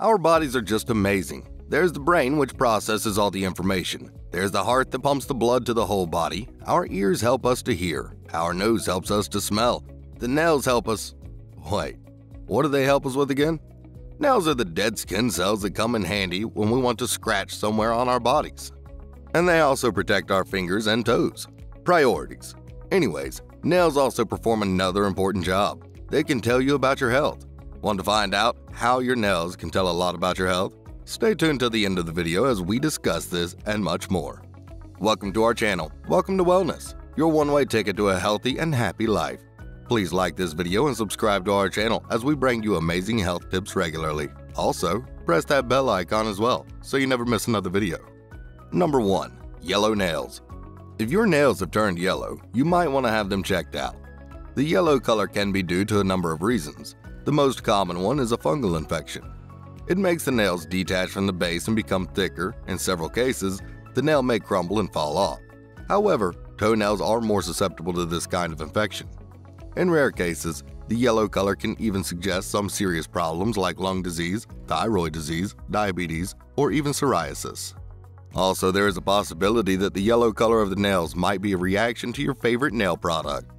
Our bodies are just amazing. There's the brain, which processes all the information. There's the heart that pumps the blood to the whole body. Our ears help us to hear. Our nose helps us to smell. The nails help us… Wait, what do they help us with again? Nails are the dead skin cells that come in handy when we want to scratch somewhere on our bodies. And they also protect our fingers and toes. Priorities. Anyways, nails also perform another important job. They can tell you about your health. Want to find out how your nails can tell a lot about your health? Stay tuned to the end of the video as we discuss this and much more. Welcome to our channel, Welcome to Wellness, your one-way ticket to a healthy and happy life. Please like this video and subscribe to our channel as we bring you amazing health tips regularly. Also, press that bell icon as well so you never miss another video. Number 1. Yellow nails. If your nails have turned yellow, you might want to have them checked out. The yellow color can be due to a number of reasons. The most common one is a fungal infection. It makes the nails detach from the base and become thicker. In several cases, the nail may crumble and fall off. However, toenails are more susceptible to this kind of infection. In rare cases, the yellow color can even suggest some serious problems like lung disease, thyroid disease, diabetes, or even psoriasis. Also, there is a possibility that the yellow color of the nails might be a reaction to your favorite nail product.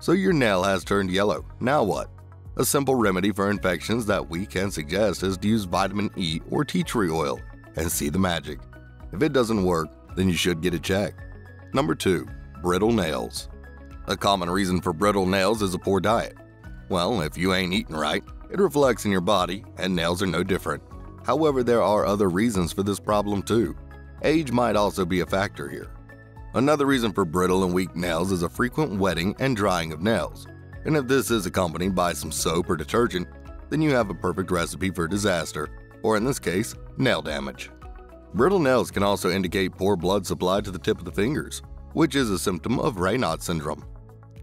So your nail has turned yellow, now what? A simple remedy for infections that we can suggest is to use vitamin E or tea tree oil and see the magic. If it doesn't work, then you should get it checked. Number 2. Brittle nails. A common reason for brittle nails is a poor diet. Well, if you ain't eating right, it reflects in your body, and nails are no different. However, there are other reasons for this problem too. Age might also be a factor here. Another reason for brittle and weak nails is a frequent wetting and drying of nails. And if this is accompanied by some soap or detergent, then you have a perfect recipe for disaster, or in this case, nail damage. Brittle nails can also indicate poor blood supply to the tip of the fingers, which is a symptom of Raynaud's syndrome.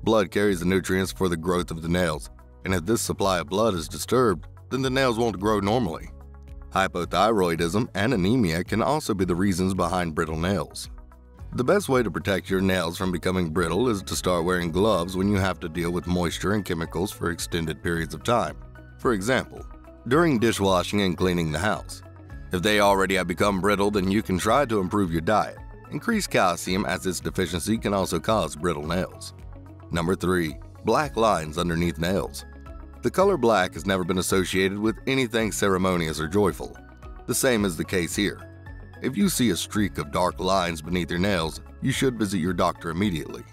Blood carries the nutrients for the growth of the nails, and if this supply of blood is disturbed, then the nails won't grow normally. Hypothyroidism and anemia can also be the reasons behind brittle nails. The best way to protect your nails from becoming brittle is to start wearing gloves when you have to deal with moisture and chemicals for extended periods of time. For example, during dishwashing and cleaning the house. If they already have become brittle, then you can try to improve your diet. Increased calcium, as its deficiency can also cause brittle nails. Number 3. Black lines underneath nails. The color black has never been associated with anything ceremonious or joyful. The same is the case here. If you see a streak of dark lines beneath your nails, you should visit your doctor immediately.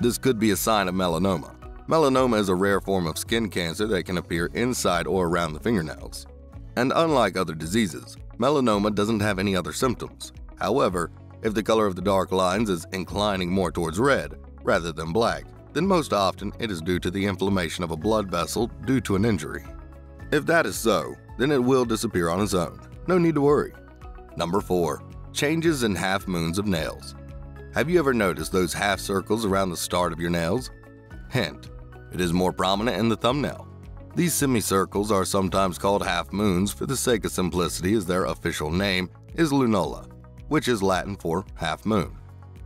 This could be a sign of melanoma. Melanoma is a rare form of skin cancer that can appear inside or around the fingernails. And unlike other diseases, melanoma doesn't have any other symptoms. However, if the color of the dark lines is inclining more towards red rather than black, then most often it is due to the inflammation of a blood vessel due to an injury. If that is so, then it will disappear on its own. No need to worry. Number 4. Changes in half moons of nails. Have you ever noticed those half circles around the start of your nails? Hint, it is more prominent in the thumbnail. These semicircles are sometimes called half moons for the sake of simplicity, as their official name is lunula, which is Latin for half moon.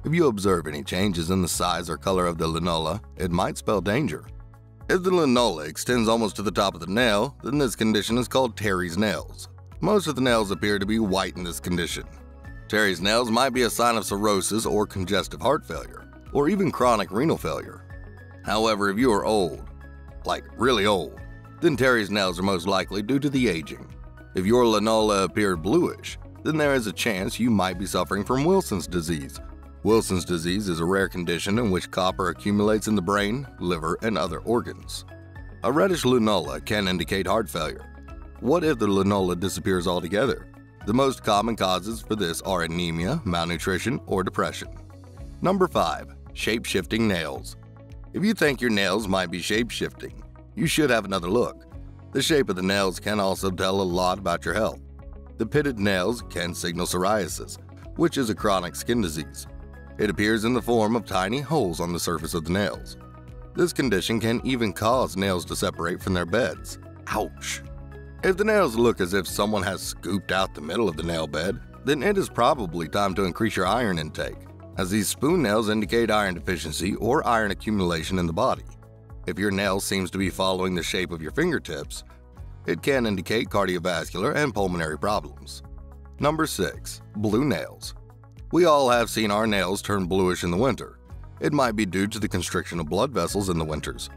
If you observe any changes in the size or color of the lunula, it might spell danger. If the lunula extends almost to the top of the nail, then this condition is called Terry's nails. Most of the nails appear to be white in this condition. Terry's nails might be a sign of cirrhosis or congestive heart failure, or even chronic renal failure. However, if you are old, like really old, then Terry's nails are most likely due to the aging. If your lunula appear bluish, then there is a chance you might be suffering from Wilson's disease. Wilson's disease is a rare condition in which copper accumulates in the brain, liver, and other organs. A reddish lunula can indicate heart failure. What if the lunula disappears altogether? The most common causes for this are anemia, malnutrition, or depression. Number 5. Shape-shifting nails. If you think your nails might be shape-shifting, you should have another look. The shape of the nails can also tell a lot about your health. The pitted nails can signal psoriasis, which is a chronic skin disease. It appears in the form of tiny holes on the surface of the nails. This condition can even cause nails to separate from their beds. Ouch! If the nails look as if someone has scooped out the middle of the nail bed, then it is probably time to increase your iron intake, as these spoon nails indicate iron deficiency or iron accumulation in the body. If your nail seems to be following the shape of your fingertips, It can indicate cardiovascular and pulmonary problems. Number 6. Blue nails. We all have seen our nails turn bluish in the winter. It might be due to the constriction of blood vessels in the winters.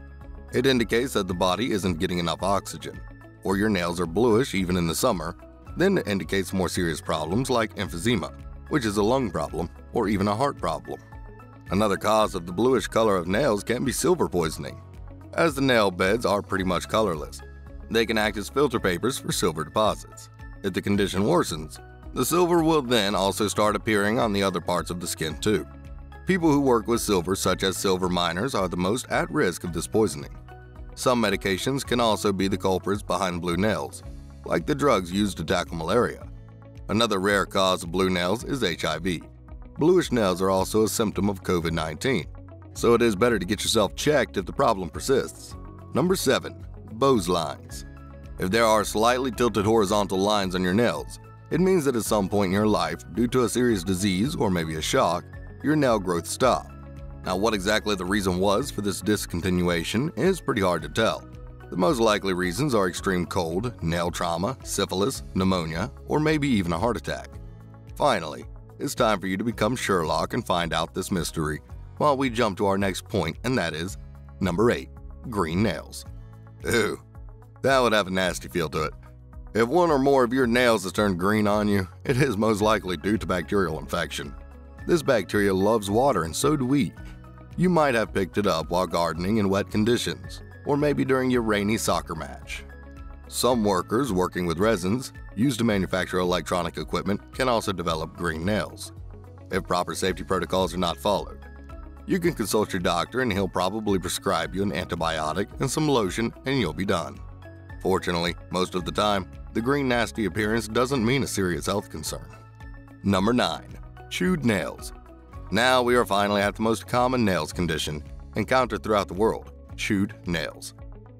It indicates that the body isn't getting enough oxygen, or your nails are bluish even in the summer, then it indicates more serious problems like emphysema, which is a lung problem, or even a heart problem. Another cause of the bluish color of nails can be silver poisoning, as the nail beds are pretty much colorless. They can act as filter papers for silver deposits. If the condition worsens, the silver will then also start appearing on the other parts of the skin too. People who work with silver, such as silver miners, are the most at risk of this poisoning. Some medications can also be the culprits behind blue nails, like the drugs used to tackle malaria. Another rare cause of blue nails is HIV. Bluish nails are also a symptom of COVID-19, so it is better to get yourself checked if the problem persists. Number 7. Beau's lines. If there are slightly tilted horizontal lines on your nails, it means that at some point in your life, due to a serious disease or maybe a shock, your nail growth stopped. Now, what exactly the reason was for this discontinuation is pretty hard to tell. The most likely reasons are extreme cold, nail trauma, syphilis, pneumonia, or maybe even a heart attack. Finally, it's time for you to become Sherlock and find out this mystery while we jump to our next point, and that is number 8, green nails. Ew, that would have a nasty feel to it. If one or more of your nails has turned green on you, it is most likely due to bacterial infection. This bacteria loves water, and so do we. You might have picked it up while gardening in wet conditions, or maybe during your rainy soccer match. Some workers working with resins used to manufacture electronic equipment can also develop green nails, if proper safety protocols are not followed. You can consult your doctor and he'll probably prescribe you an antibiotic and some lotion and you'll be done. Fortunately, most of the time, the green nasty appearance doesn't mean a serious health concern. Number 9. Chewed nails. Now we are finally at the most common nails condition encountered throughout the world, chewed nails.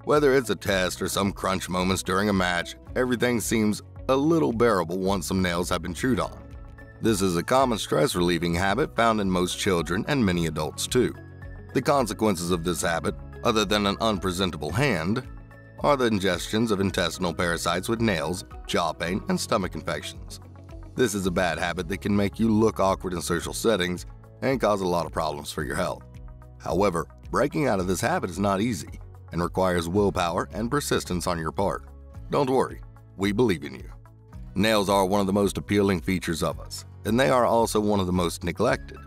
Whether it's a test or some crunch moments during a match, everything seems a little bearable once some nails have been chewed on. This is a common stress-relieving habit found in most children and many adults too. The consequences of this habit, other than an unpresentable hand, are the ingestions of intestinal parasites with nails, jaw pain, and stomach infections. This is a bad habit that can make you look awkward in social settings and cause a lot of problems for your health. However, breaking out of this habit is not easy and requires willpower and persistence on your part. Don't worry, we believe in you. Nails are one of the most appealing features of us, and they are also one of the most neglected.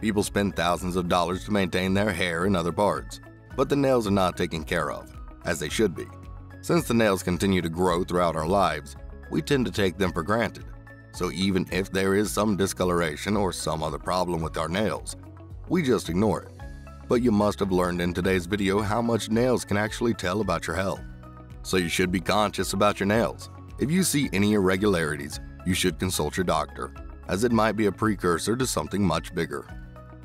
People spend thousands of dollars to maintain their hair and other parts, but the nails are not taken care of, as they should be. Since the nails continue to grow throughout our lives, we tend to take them for granted. So even if there is some discoloration or some other problem with our nails, we just ignore it. But you must have learned in today's video how much nails can actually tell about your health. So you should be conscious about your nails. If you see any irregularities, you should consult your doctor, as it might be a precursor to something much bigger.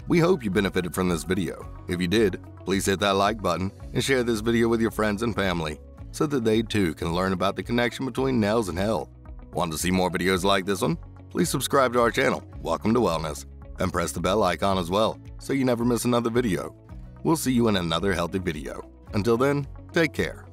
We hope you benefited from this video. If you did, please hit that like button and share this video with your friends and family so that they too can learn about the connection between nails and health. Want to see more videos like this one? Please subscribe to our channel, Welcome to Wellness, and press the bell icon as well so you never miss another video. We'll see you in another healthy video. Until then, take care.